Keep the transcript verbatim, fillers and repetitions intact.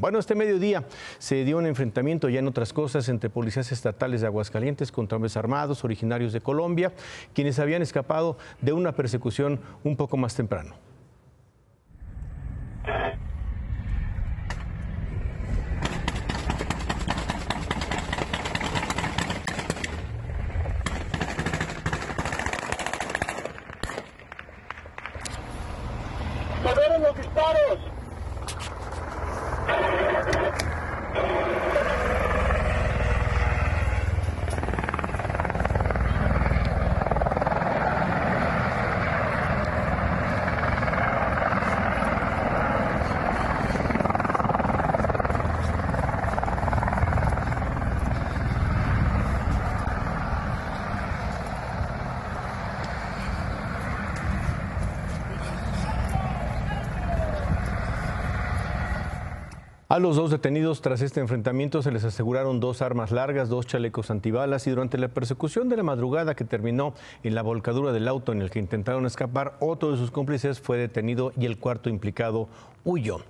Bueno, este mediodía se dio un enfrentamiento, ya en otras cosas, entre policías estatales de Aguascalientes contra hombres armados originarios de Colombia, quienes habían escapado de una persecución un poco más temprano. ¡Fueron los disparos! A los dos detenidos tras este enfrentamiento se les aseguraron dos armas largas, dos chalecos antibalas, y durante la persecución de la madrugada que terminó en la volcadura del auto en el que intentaron escapar, otro de sus cómplices fue detenido y el cuarto implicado huyó.